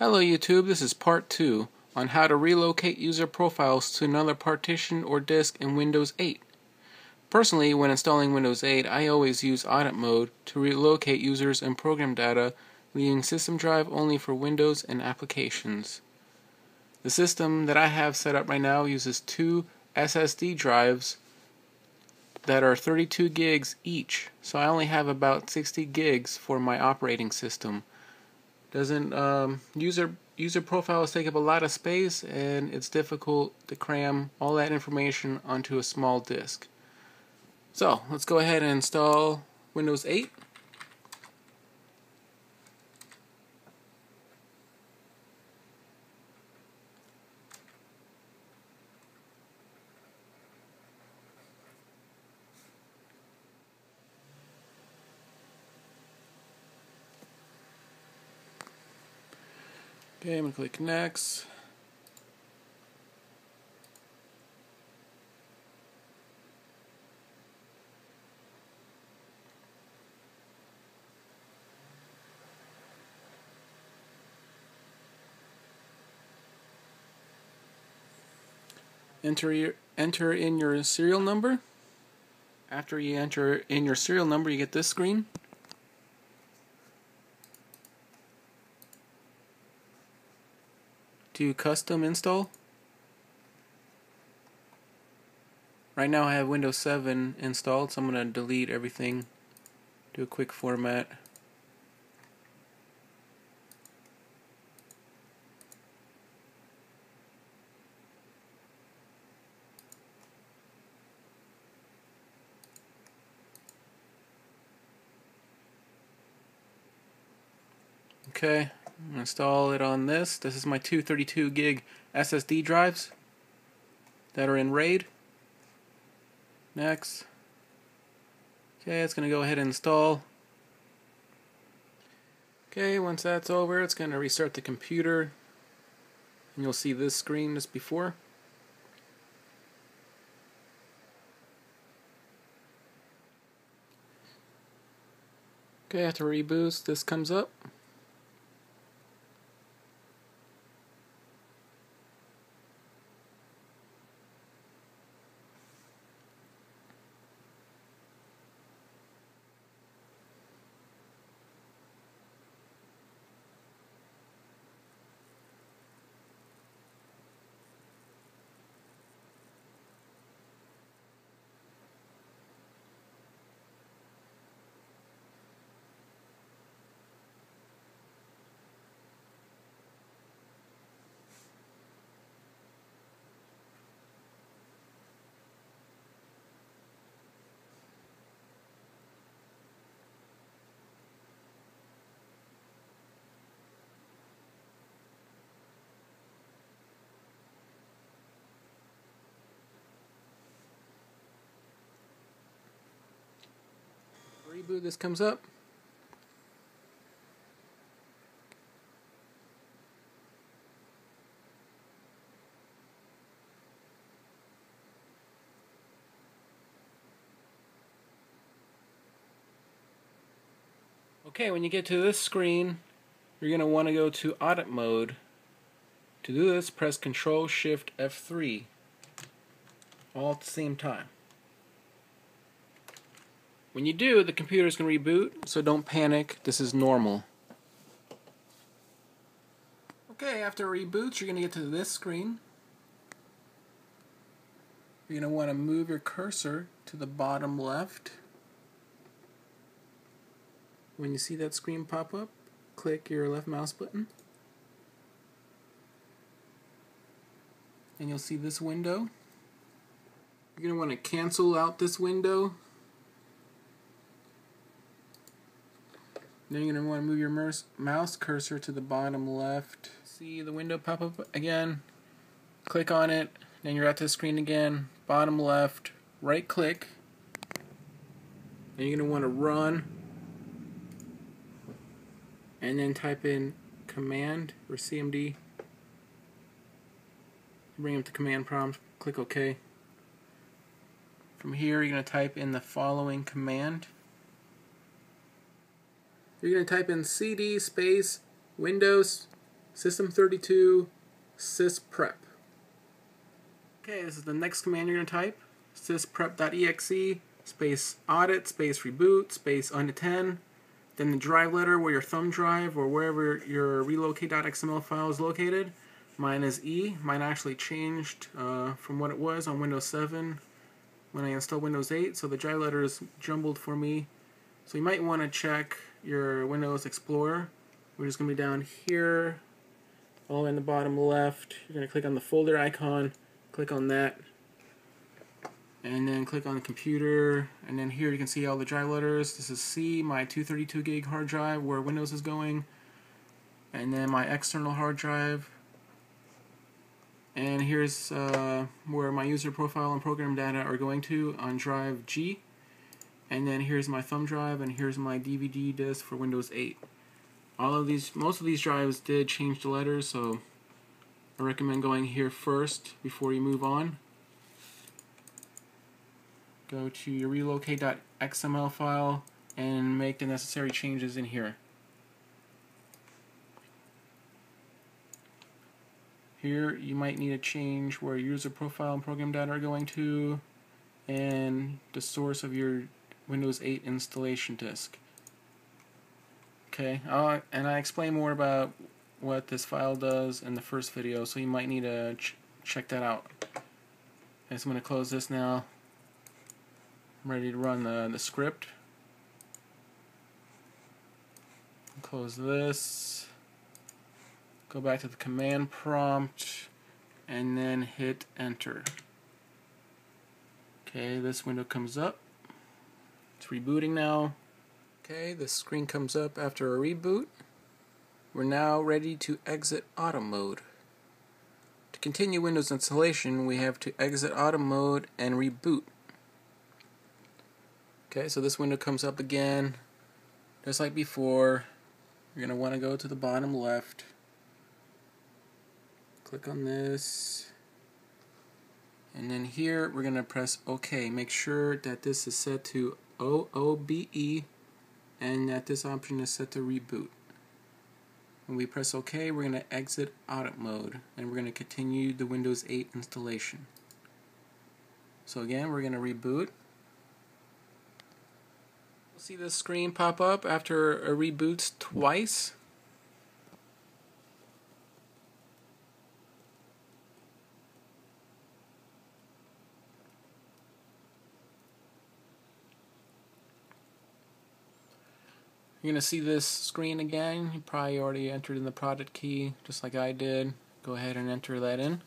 Hello YouTube, this is part 2 on how to relocate user profiles to another partition or disk in Windows 8. Personally, when installing Windows 8, I always use Audit Mode to relocate users and program data, leaving System Drive only for Windows and applications. The system that I have set up right now uses two SSD drives that are 32 gigs each, so I only have about 60 gigs for my operating system. Doesn't user profiles take up a lot of space, and it's difficult to cram all that information onto a small disk. So let's go ahead and install Windows 8. Okay, I'm going to click Next. Enter in your serial number. After you enter in your serial number, you get this screen. Do custom install. Right now I have Windows 7 installed, so I'm going to delete everything, do a quick format. Okay. I'm going to install it on this. This is my two 32 gig SSD drives that are in RAID. Next. Okay, it's going to go ahead and install. Okay, once that's over, it's going to restart the computer, and you'll see this screen as before. Okay, after reboot, this comes up. Reboot, this comes up. Okay, when you get to this screen, you're going to want to go to Audit Mode. To do this, press Ctrl-Shift-F3 all at the same time. When you do, the computer's going to reboot, so don't panic. This is normal. Okay, after it reboots, you're going to get to this screen. You're going to want to move your cursor to the bottom left. When you see that screen pop up, click your left mouse button. And you'll see this window. You're going to want to cancel out this window. Then you're going to want to move your mouse cursor to the bottom left. See the window pop up again. Click on it. Then you're at this screen again. Bottom left. Right click. Then you're going to want to run. And then type in command or CMD. Bring up the command prompt. Click OK. From here you're going to type in the following command. You're going to type in cd space windows System32 sysprep. Okay, this is the next command you're going to type. Sysprep.exe space audit space reboot space under 10. Then the drive letter where your thumb drive or wherever your relocate.xml file is located. Mine is E. Mine actually changed from what it was on Windows 7 when I installed Windows 8, so the drive letter is jumbled for me. So you might want to check your Windows Explorer. We're just going to be down here, all in the bottom left. You're going to click on the folder icon, click on that, and then click on the computer, and then here you can see all the drive letters. This is C, my 232 gig hard drive where Windows is going, and then my external hard drive, and here's where my user profile and program data are going to on drive G, and then here's my thumb drive, and here's my DVD disk for Windows 8. All of these, most of these drives did change the letters, so I recommend going here first before you move on. Go to your relocate.xml file and make the necessary changes in here. Here you might need to change where user profile and program data are going to and the source of your Windows 8 installation disk. Okay, and I explain more about what this file does in the first video, so you might need to check that out. Okay, so I'm going to close this now. I'm ready to run the script. Close this. Go back to the command prompt and then hit enter. Okay, this window comes up. It's rebooting now. Okay, the screen comes up after a reboot. We're now ready to exit auto mode. To continue Windows installation, we have to exit auto mode and reboot. Okay, so this window comes up again. Just like before, you're going to want to go to the bottom left. Click on this. And then here, we're going to press OK. Make sure that this is set to OOBE and that this option is set to reboot. When we press OK, we're going to exit audit mode and we're going to continue the Windows 8 installation. So again, we're going to reboot. See this screen pop up after a reboot twice. You're gonna see this screen again. You probably already entered in the product key just like I did. Go ahead and enter that in.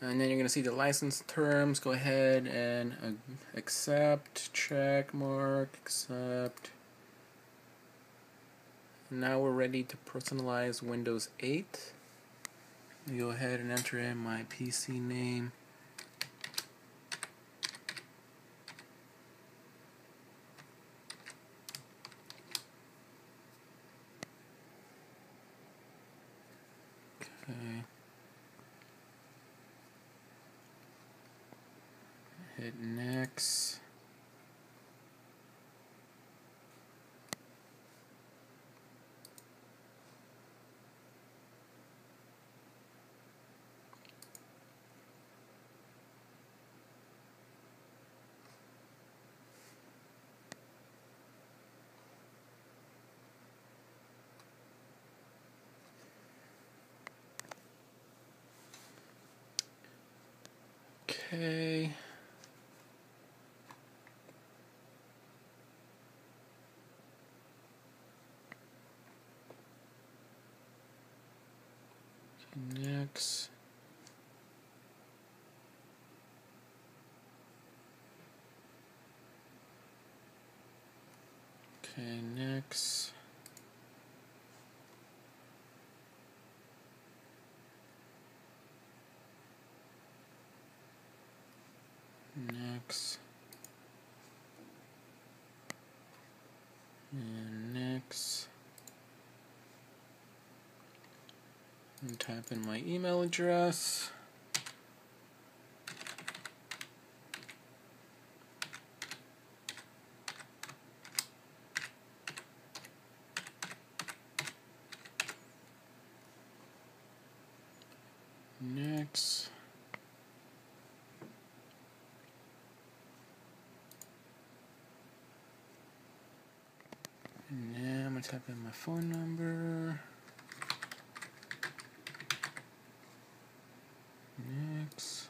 And then you're going to see the license terms. Go ahead and accept, check mark, accept. Now we're ready to personalize Windows 8. Go ahead and enter in my PC name. Okay. Hit next. Okay. Next. Okay, next. Next. And next. And type in my email address. documents. And now I'm going to type in my phone number. Next.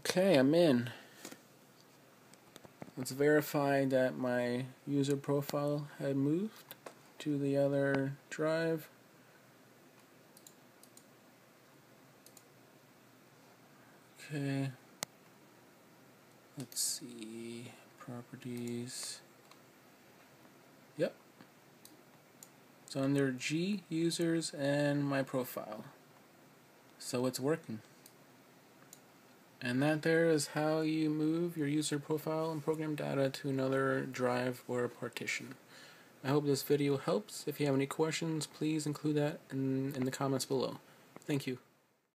Okay, I'm in. Let's verify that my user profile had moved to the other drive. Okay. Let's see. Properties. Yep. It's under G, users, and my profile. So it's working. And that there is how you move your user profile and program data to another drive or partition. I hope this video helps. If you have any questions, please include that in the comments below. Thank you.